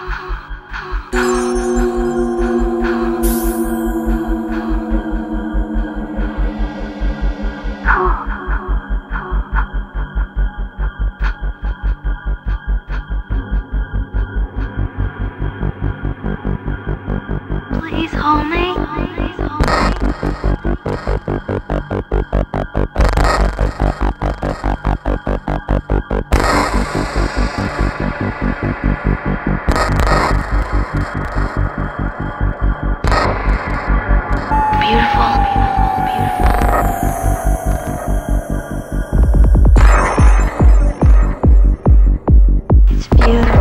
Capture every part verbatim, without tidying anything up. Please hold me. Please hold me. Beautiful.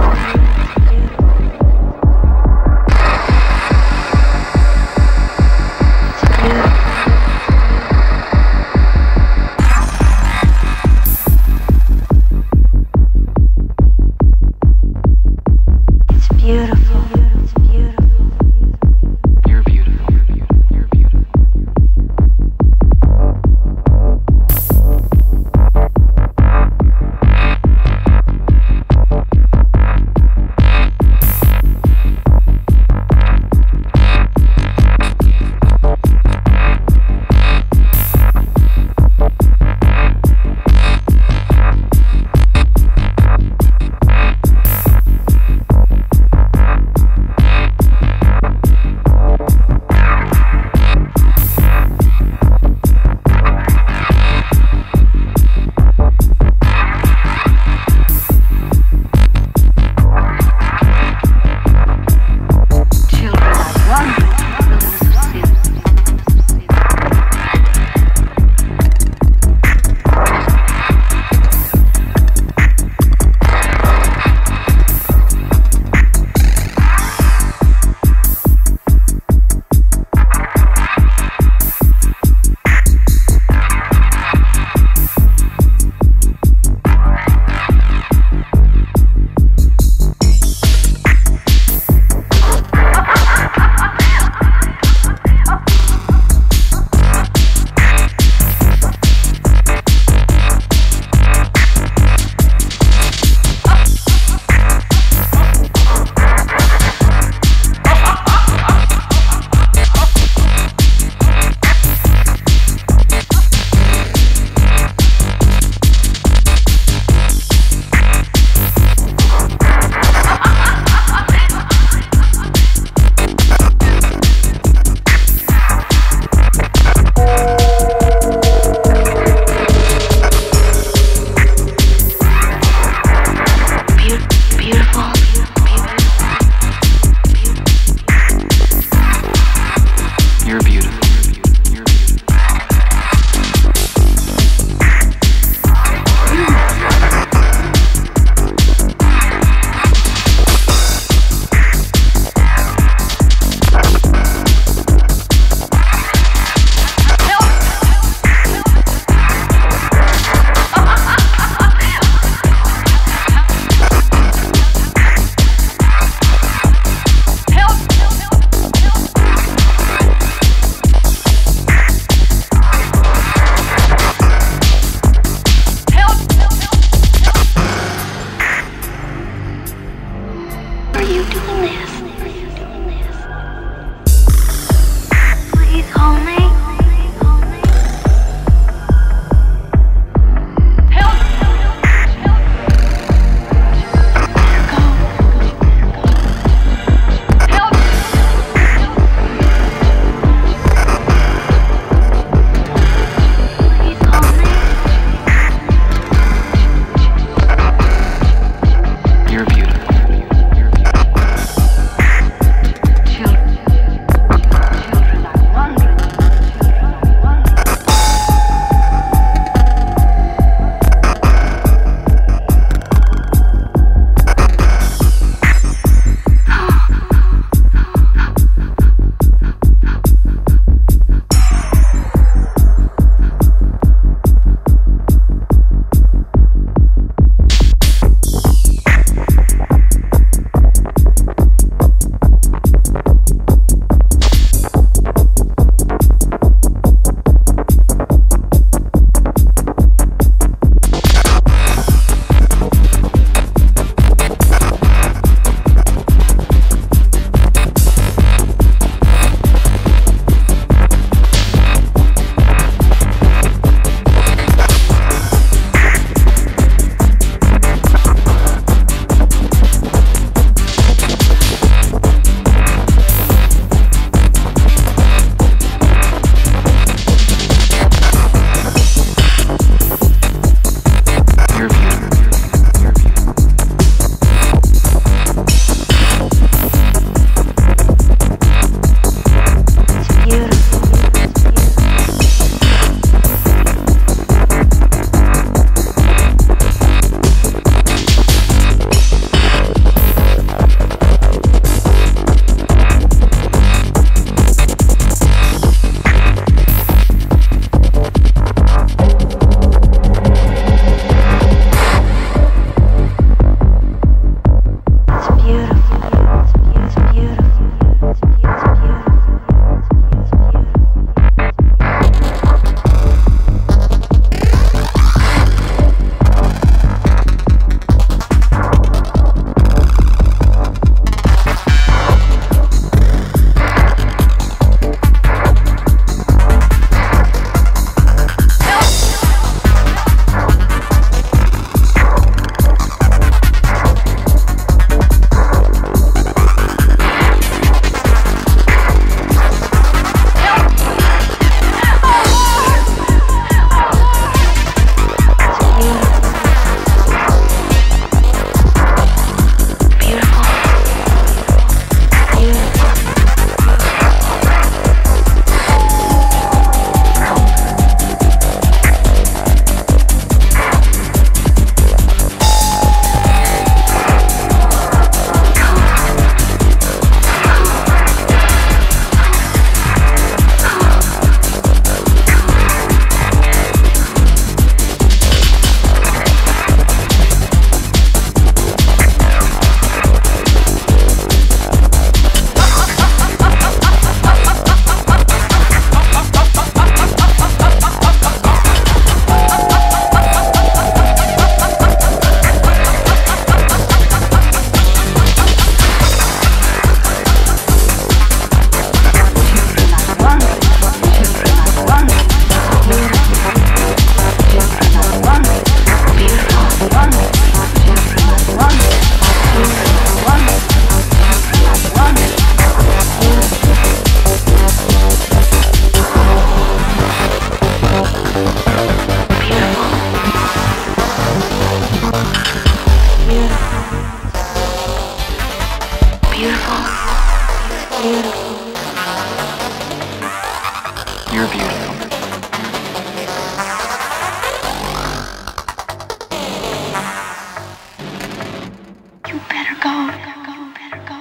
beautiful, beautiful. You're beautiful. You better go. You better go.